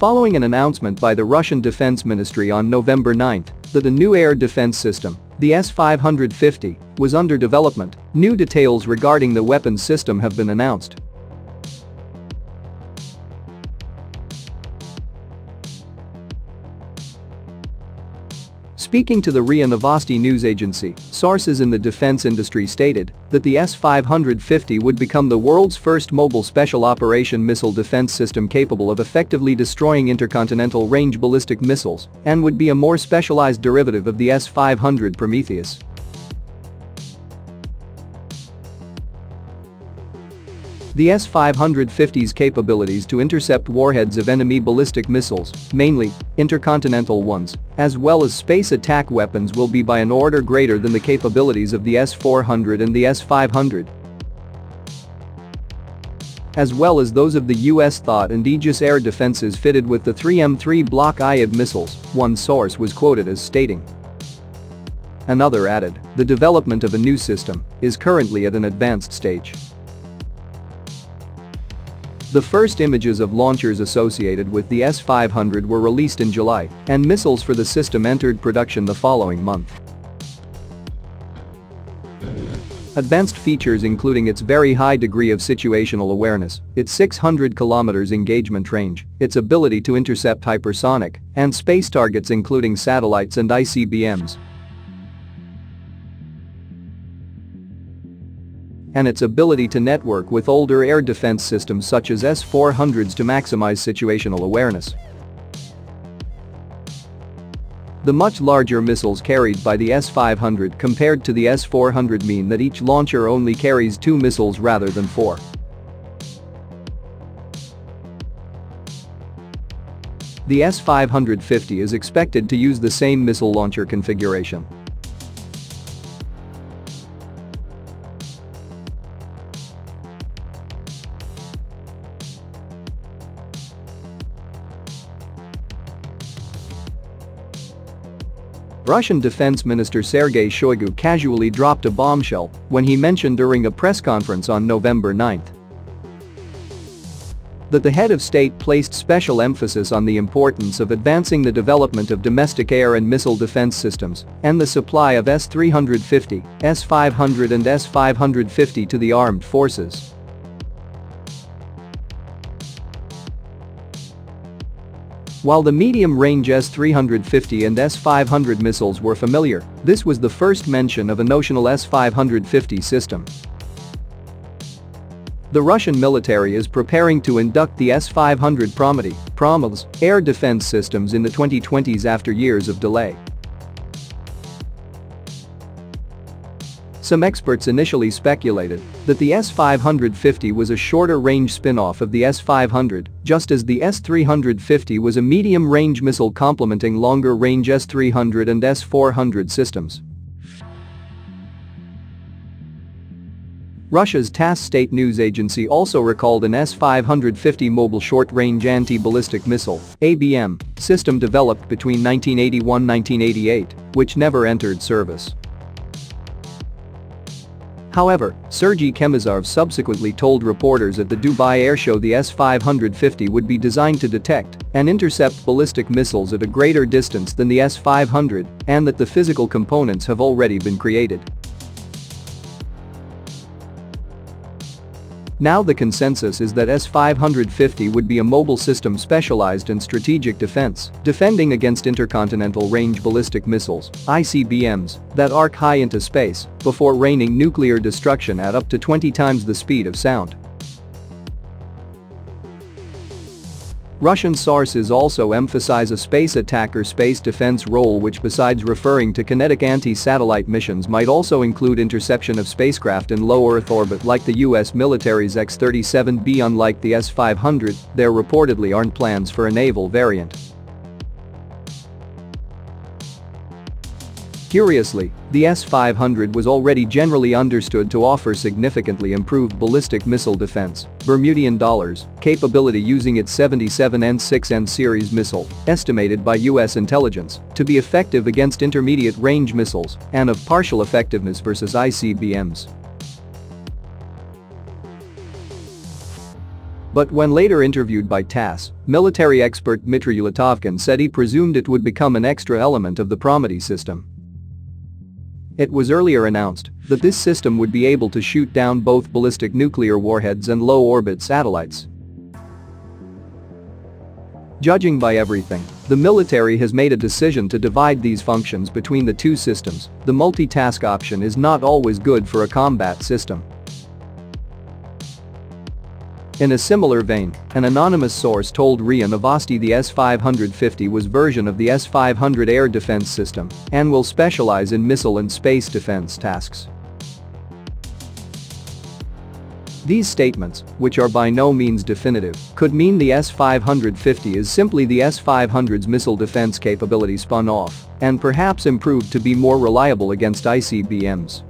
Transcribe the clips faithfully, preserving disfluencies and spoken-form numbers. Following an announcement by the Russian Defense Ministry on November ninth that a new air defense system, the S five hundred fifty, was under development, new details regarding the weapons system have been announced. Speaking to the R I A Novosti news agency, sources in the defense industry stated that the S five hundred fifty would become the world's first mobile special operation missile defense system capable of effectively destroying intercontinental range ballistic missiles and would be a more specialized derivative of the S five hundred Prometheus. The S five hundred fifty's capabilities to intercept warheads of enemy ballistic missiles, mainly intercontinental ones, as well as space attack weapons will be by an order greater than the capabilities of the S four hundred and the S five hundred, as well as those of the U S THAAD and Aegis air defenses fitted with the three M three Block I I A missiles, one source was quoted as stating. Another added, "The development of a new system is currently at an advanced stage." The first images of launchers associated with the S five hundred were released in July, and missiles for the system entered production the following month. Advanced features including its very high degree of situational awareness, its six hundred kilometers engagement range, its ability to intercept hypersonic and space targets including satellites and I C B Ms, and its ability to network with older air defense systems such as S four hundreds to maximize situational awareness. The much larger missiles carried by the S five hundred compared to the S four hundred mean that each launcher only carries two missiles rather than four. The S five hundred fifty is expected to use the same missile launcher configuration. Russian Defense Minister Sergei Shoigu casually dropped a bombshell when he mentioned during a press conference on November ninth that the head of state placed special emphasis on the importance of advancing the development of domestic air and missile defense systems and the supply of S three fifty, S five hundred and S five hundred fifty to the armed forces. While the medium-range S three fifty and S five hundred missiles were familiar, this was the first mention of a notional S five hundred fifty system. The Russian military is preparing to induct the S five hundred Prometheus air defense systems in the twenty twenties after years of delay. Some experts initially speculated that the S five hundred fifty was a shorter-range spin-off of the S five hundred, just as the S three fifty was a medium-range missile complementing longer-range S three hundred and S four hundred systems. Russia's TASS state news agency also recalled an S five hundred fifty mobile short-range anti-ballistic missile (A B M) system developed between nineteen eighty-one to nineteen eighty-eight, which never entered service. However, Sergey Khemizarov subsequently told reporters at the Dubai Air Show the S five hundred fifty would be designed to detect and intercept ballistic missiles at a greater distance than the S five hundred, and that the physical components have already been created. Now the consensus is that S five hundred fifty would be a mobile system specialized in strategic defense, defending against intercontinental range ballistic missiles, I C B Ms, that arc high into space before raining nuclear destruction at up to twenty times the speed of sound. Russian sources also emphasize a space attack or space defense role which besides referring to kinetic anti-satellite missions might also include interception of spacecraft in low Earth orbit like the U S military's X thirty-seven B. Unlike the S five hundred, there reportedly aren't plans for a naval variant. Curiously, the S five hundred was already generally understood to offer significantly improved ballistic missile defense, Bermudian dollars, capability using its seventy-seven N six N series missile, estimated by U S intelligence to be effective against intermediate-range missiles and of partial effectiveness versus I C B Ms. But when later interviewed by TASS, military expert Dmitry Litovkin said he presumed it would become an extra element of the Prometheus system. It was earlier announced that this system would be able to shoot down both ballistic nuclear warheads and low-orbit satellites. Judging by everything, the military has made a decision to divide these functions between the two systems. The multitask option is not always good for a combat system. In a similar vein, an anonymous source told R I A Novosti the S five hundred fifty was version of the S five hundred air defense system and will specialize in missile and space defense tasks. These statements, which are by no means definitive, could mean the S five hundred fifty is simply the S five hundred's missile defense capability spun off and perhaps improved to be more reliable against I C B Ms.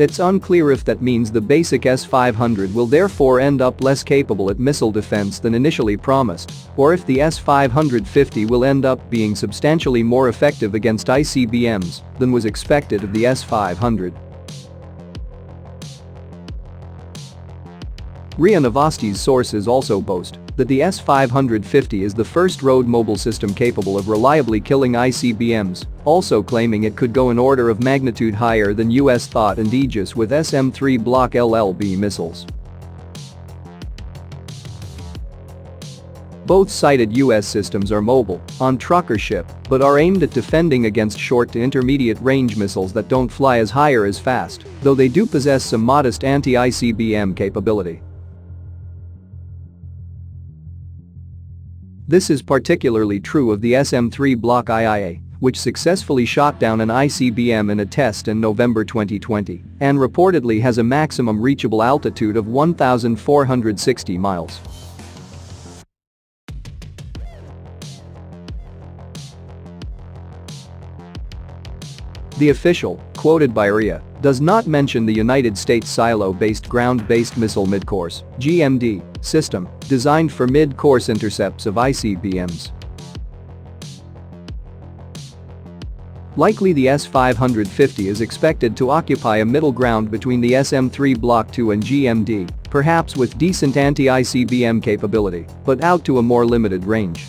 It's unclear if that means the basic S five hundred will therefore end up less capable at missile defense than initially promised, or if the S five hundred fifty will end up being substantially more effective against I C B Ms than was expected of the S five hundred. R I A Novosti's sources also boast that the S five hundred fifty is the first road mobile system capable of reliably killing I C B Ms, also claiming it could go an order of magnitude higher than U S THAAD and Aegis with S M three Block L L B missiles. Both cited U S systems are mobile, on truck or ship, but are aimed at defending against short to intermediate range missiles that don't fly as high or as fast, though they do possess some modest anti-I C B M capability. This is particularly true of the S M three Block I I A, which successfully shot down an I C B M in a test in November twenty twenty and reportedly has a maximum reachable altitude of one thousand four hundred sixty miles. The official, quoted by R I A, does not mention the United States silo-based ground-based missile midcourse (G M D) system designed for mid-course intercepts of I C B Ms. Likely the S five hundred fifty is expected to occupy a middle ground between the S M three Block two and G M D, perhaps with decent anti-I C B M capability, but out to a more limited range.